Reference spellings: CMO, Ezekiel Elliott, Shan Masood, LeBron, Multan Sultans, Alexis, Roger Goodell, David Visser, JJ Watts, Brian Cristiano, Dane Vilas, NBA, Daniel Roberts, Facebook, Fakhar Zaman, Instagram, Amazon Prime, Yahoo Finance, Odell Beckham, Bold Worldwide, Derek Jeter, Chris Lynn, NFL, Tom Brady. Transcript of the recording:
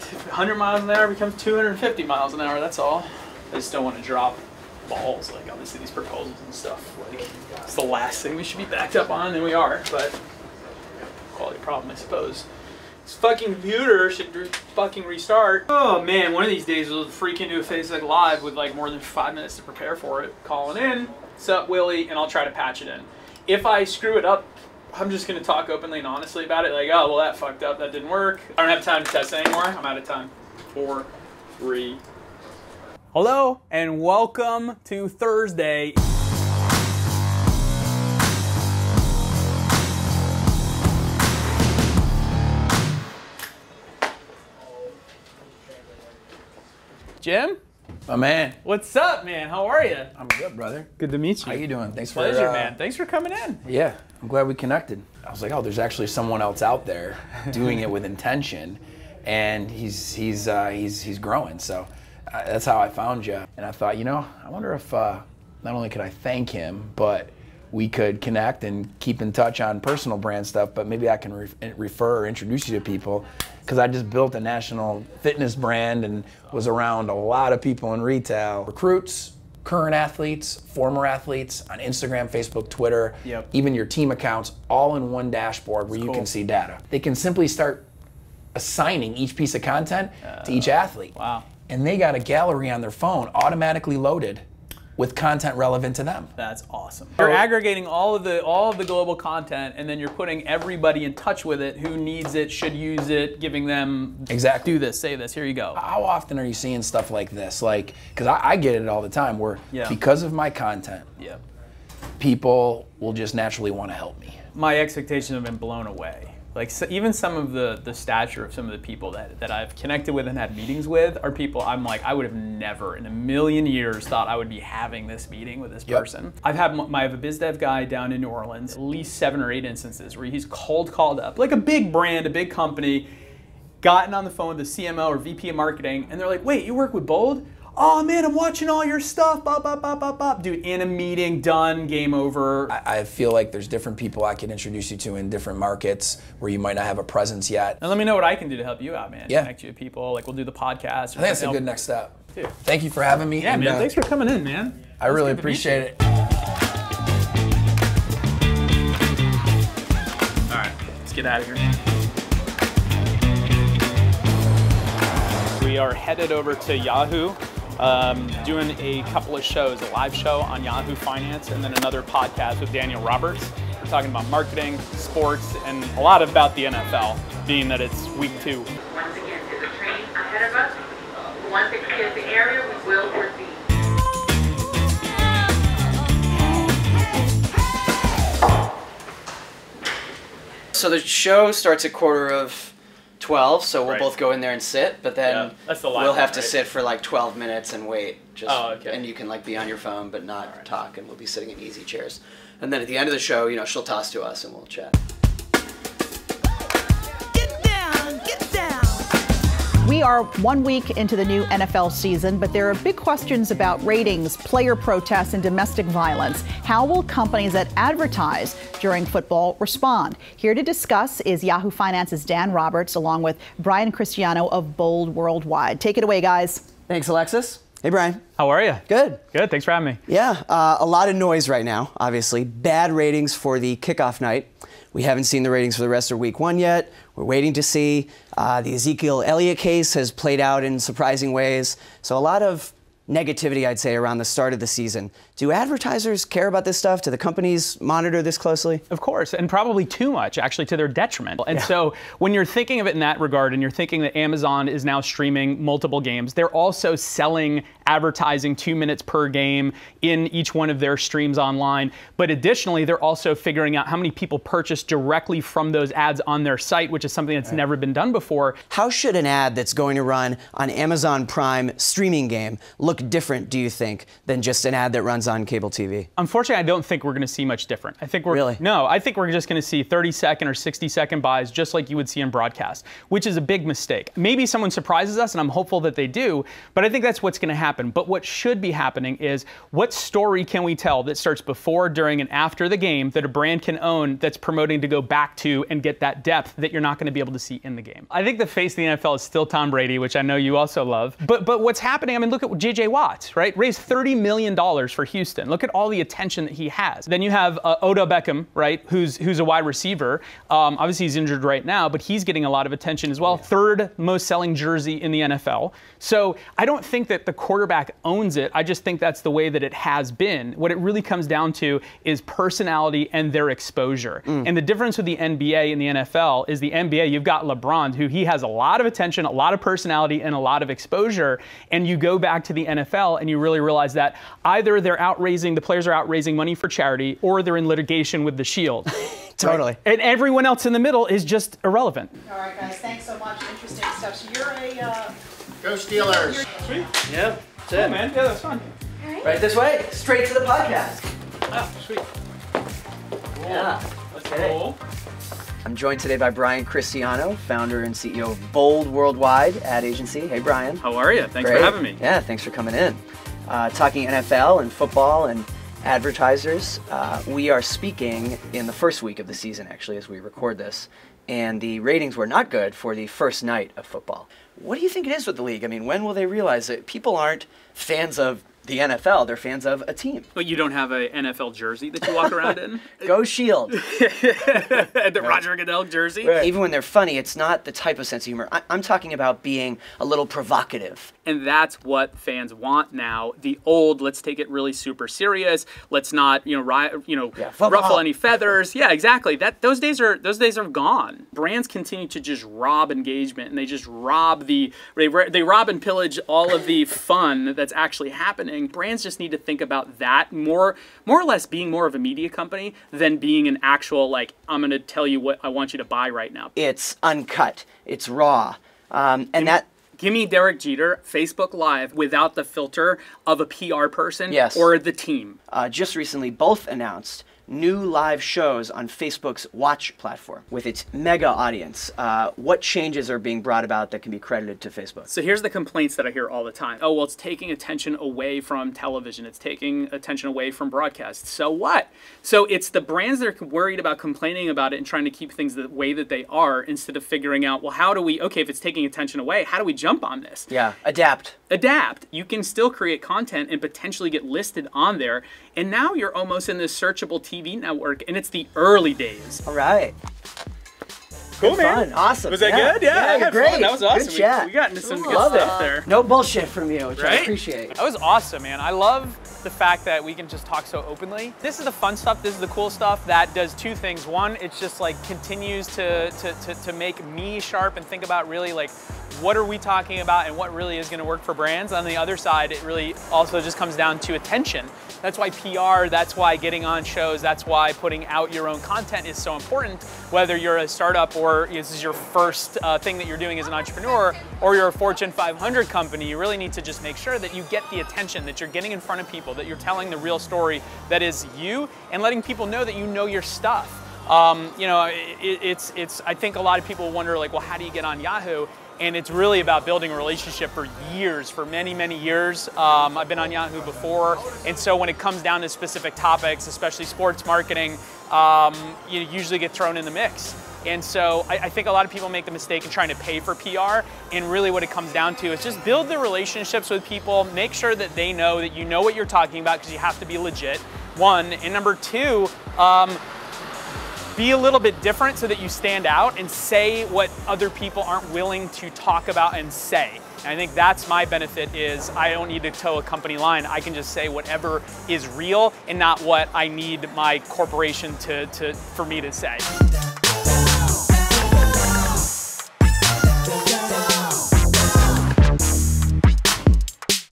100 miles an hour becomes 250 miles an hour, that's all. I just don't want to drop balls, like obviously these proposals and stuff. Like, it's the last thing we should be backed up on, and we are, but quality problem, I suppose. This fucking computer should fucking restart. Oh man, one of these days we'll freaking do a Facebook Live with like more than 5 minutes to prepare for it. Calling in, what's up Willie, and I'll try to patch it in. If I screw it up, I'm just gonna talk openly and honestly about it, like, oh, well that fucked up, that didn't work. I don't have time to test anymore, I'm out of time. 4, 3. Hello, and welcome to Thursday. Jim? My man. What's up, man? How are you? I'm good, brother. Good to meet you. How you doing? Thanks for pleasure, man. Thanks for coming in. Yeah, I'm glad we connected. I was like, oh, there's actually someone else out there doing it with intention, and he's growing. So that's how I found you. And I thought, you know, I wonder if not only could I thank him, but we could connect and keep in touch on personal brand stuff, but maybe I can refer or introduce you to people, because I just built a national fitness brand and was around a lot of people in retail. Recruits, current athletes, former athletes, on Instagram, Facebook, Twitter, yep, even your team accounts, all in one dashboard where you can see data. They can simply start assigning each piece of content to each athlete. Wow. And they got a gallery on their phone automatically loaded with content relevant to them. That's awesome. You're aggregating all of the global content, and then you're putting everybody in touch with it who needs it, should use it, giving them, exactly, do this, say this, here you go. How often are you seeing stuff like this? Like, because I get it all the time where, yeah, because of my content, yeah, people will just naturally want to help me. My expectations have been blown away. Like, so even some of the stature of some of the people that I've connected with and had meetings with are people I'm like, I would have never in a million years thought I would be having this meeting with this, yep, person. I have a biz dev guy down in New Orleans, at least 7 or 8 instances where he's cold called up, like a big brand, a big company, gotten on the phone with the CMO or VP of marketing, and they're like, wait, you work with Bold? Oh man, I'm watching all your stuff, bop, bop, bop, bop, bop. Dude, in a meeting, done, game over. I feel like there's different people I can introduce you to in different markets where you might not have a presence yet. And let me know what I can do to help you out, man. Yeah. Connect you to people, like we'll do the podcast. I think that's a good next step. Dude. Thank you for having me. Yeah, and, man, thanks for coming in, man. I really appreciate it. All right, let's get out of here, man. We are headed over to Yahoo. Doing a couple of shows, a live show on Yahoo Finance, and then another podcast with Daniel Roberts. We're talking about marketing, sports, and a lot about the NFL, being that it's week 2. Once again, there's a train ahead of us. Once it clears the area, we will proceed. So the show starts at 12:15, so we'll, right, both go in there and sit, but then, yeah, that's the we'll have, right, to sit for like 12 minutes and wait, just, oh, okay, and you can like be on your phone but not, right, talk, and we'll be sitting in easy chairs. And then at the end of the show, you know, she'll toss to us and we'll chat. Get down, get down. We are 1 week into the new NFL season, but there are big questions about ratings, player protests, and domestic violence. How will companies that advertise during football respond? Here to discuss is Yahoo Finance's Dan Roberts, along with Brian Cristiano of Bold Worldwide. Take it away, guys. Thanks, Alexis. Hey, Brian. How are you? Good. Good, thanks for having me. Yeah, a lot of noise right now, obviously. Bad ratings for the kickoff night. We haven't seen the ratings for the rest of week 1 yet. We're waiting to see. The Ezekiel Elliott case has played out in surprising ways. So a lot of negativity, I'd say, around the start of the season. Do advertisers care about this stuff? Do the companies monitor this closely? Of course, and probably too much, actually, to their detriment. And, yeah, so when you're thinking of it in that regard, and you're thinking that Amazon is now streaming multiple games, they're also selling advertising 2 minutes per game in each one of their streams online. But additionally, they're also figuring out how many people purchase directly from those ads on their site, which is something that's, right, never been done before. How should an ad that's going to run on Amazon Prime streaming game look different, do you think, than just an ad that runs on cable TV? Unfortunately, I don't think we're going to see much different. I think we're, really? No, I think we're just going to see 30-second or 60-second buys just like you would see in broadcast, which is a big mistake. Maybe someone surprises us, and I'm hopeful that they do, but I think that's what's going to happen. happen. But what should be happening is, what story can we tell that starts before, during, and after the game that a brand can own that's promoting to go back to and get that depth that you're not going to be able to see in the game? I think the face of the NFL is still Tom Brady, which I know you also love. But what's happening, I mean, look at JJ Watts, right? Raised $30 million for Houston. Look at all the attention that he has. Then you have Odell Beckham, right, who's a wide receiver. Obviously, he's injured right now, but he's getting a lot of attention as well. Yeah. Third most selling jersey in the NFL. So I don't think that the quarterback owns it. I just think that's the way that it has been. What it really comes down to is personality and their exposure. And the difference with the NBA and the NFL is the NBA, you've got LeBron, who he has a lot of attention, a lot of personality, and a lot of exposure. And you go back to the NFL and you really realize that either they're the players are out raising money for charity, or they're in litigation with the Shield. Totally. Right? And everyone else in the middle is just irrelevant. All right, guys, thanks so much. Interesting stuff. So you're a... Go Steelers. Sweet. Yeah, that's it. Cool, man. Yeah, that's fun. All right. Right this way, straight to the podcast. Ah, sweet. Cool. Yeah. Okay. Cool. I'm joined today by Brian Cristiano, founder and CEO of Bold Worldwide ad agency. Hey, Brian. How are you? Thanks for having me. Yeah, thanks for coming in. Talking NFL and football and advertisers. We are speaking in the first week of the season, actually, as we record this, and the ratings were not good for the first night of football. What do you think it is with the league? I mean, when will they realize that people aren't fans of the NFL, they're fans of a team? But you don't have an NFL jersey that you walk around in? Go Shield. The Roger Goodell jersey. Right. Even when they're funny, it's not the type of sense of humor. I'm talking about being a little provocative. And that's what fans want now. The old, let's take it really super serious. Let's not, ruffle any feathers. Yeah, exactly. Those days are gone. Brands continue to just rob engagement, and they just rob they rob and pillage all of the fun that's actually happening. Brands just need to think about that more or less being more of a media company than being an actual, like, I'm going to tell you what I want you to buy right now. It's uncut. It's raw. Give me Derek Jeter, Facebook Live, without the filter of a PR person or the team. Just recently, both announced new live shows on Facebook's Watch platform with its mega audience. What changes are being brought about that can be credited to Facebook? So here's the complaints that I hear all the time. Oh, well, it's taking attention away from television. It's taking attention away from broadcast. So what? So it's the brands that are worried about complaining about it and trying to keep things the way that they are, instead of figuring out, well, how do we, okay, if it's taking attention away, how do we jump on this? Yeah, adapt. Adapt. You can still create content and potentially get listed on there. And now you're almost in this searchable TV network, and it's the early days. All right. Cool, good, man. Fun. Awesome. Was that good? Yeah, yeah, great. Fun. That was awesome. Good chat. We got into some good stuff there. No bullshit from you, which I appreciate. That was awesome, man. I love the fact that we can just talk so openly. This is the fun stuff. This is the cool stuff that does two things. One, it's just like continues to make me sharp and think about really like what are we talking about and what really is going to work for brands. On the other side, it really also just comes down to attention. That's why PR, that's why getting on shows, that's why putting out your own content is so important, whether you're a startup or this is your first thing that you're doing as an entrepreneur, or you're a Fortune 500 company. You really need to just make sure that you get the attention, that you're getting in front of people, that you're telling the real story that is you, and letting people know that you know your stuff. I think a lot of people wonder, like, well, how do you get on Yahoo? And it's really about building a relationship for years, for many, many years. I've been on Yahoo before, and so when it comes down to specific topics, especially sports marketing, you usually get thrown in the mix. And so I think a lot of people make the mistake of trying to pay for PR, and really what it comes down to is just build the relationships with people, make sure that they know that you know what you're talking about, because you have to be legit, one. And number two, be a little bit different so that you stand out and say what other people aren't willing to talk about and say. And I think that's my benefit is I don't need to toe a company line. I can just say whatever is real and not what I need my corporation for me to say.